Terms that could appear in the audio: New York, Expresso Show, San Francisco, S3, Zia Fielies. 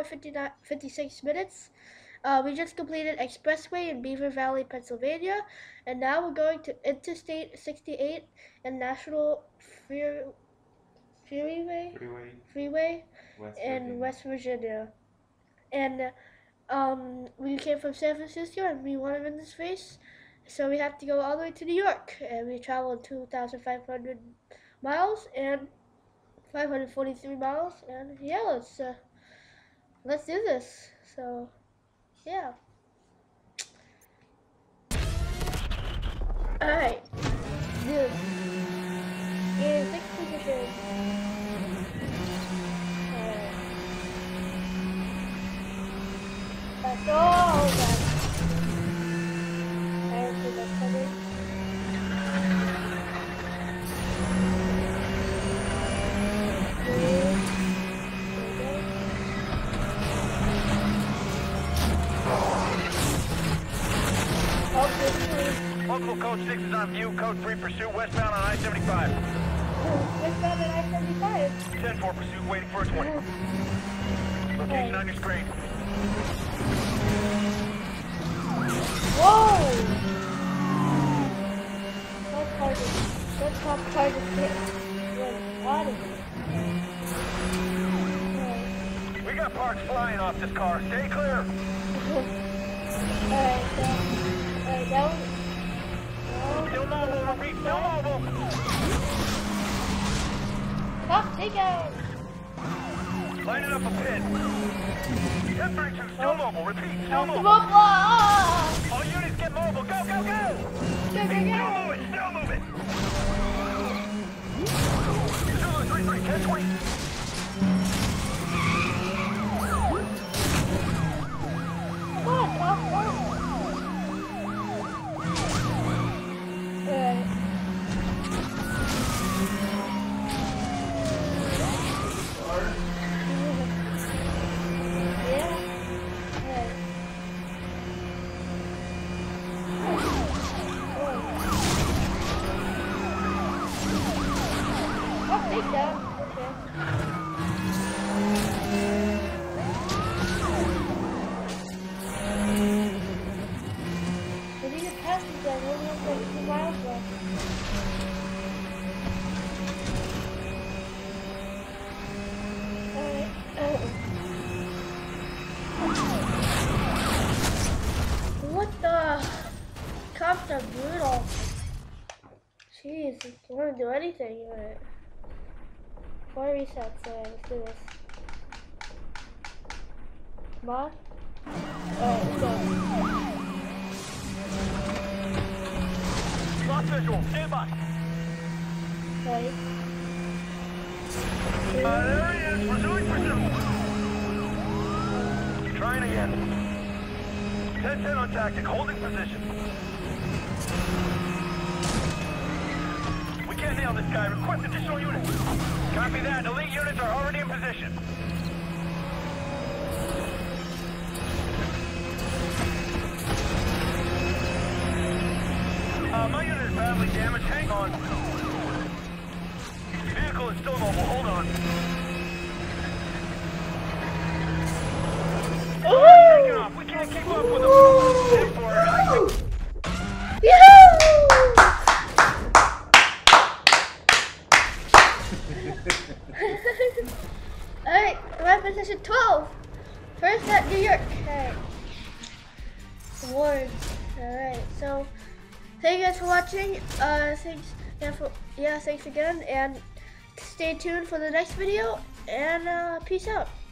hour and 56 minutes. We just completed Expressway in Beaver Valley, Pennsylvania, and now we're going to Interstate 68 and National Freeway in West Virginia. And we came from San Francisco and we want to win this race, so we have to go all the way to New York, and we traveled 2,500 miles and 543 miles, and yeah, let's do this. So yeah. Alright. Dude. Yeah, thanks for sharing. Alright. That's all that. I don't think that's covered. Local code 6 is on view. Code 3 pursuit westbound on I-75. Westbound on I-75? 10-4 pursuit, waiting for a 20. Location on your screen. Whoa! That target. That top target hit. What is it? We got parts flying off this car. Stay clear. Alright, so. Alright, that was. Still mobile, repeat, still mobile! Fuck, take out! Lighting up a pit. 10-32, still mobile, repeat, still mobile! All units get mobile, go, go, go! Go, go, go! Still moving, still moving! Zulu 3-3, 10-20! Come on, come on! Do anything, right? Four resets, so let's do this. Come on. Alright, let's go. Lost visual, stand by. Right. There he is, pursuing pursuit. Trying again. 10-10 on tactic, holding position. Can't nail this guy. Request additional units. Copy that. Elite units are already in position. My unit is badly damaged. Hang on. Vehicle is still mobile. Hold on. Taking off. We can't keep up with them. Alright, we're at position 12. First at New York. Alright. Awards. Alright, so thank you guys for watching. Thanks again, and stay tuned for the next video, and peace out.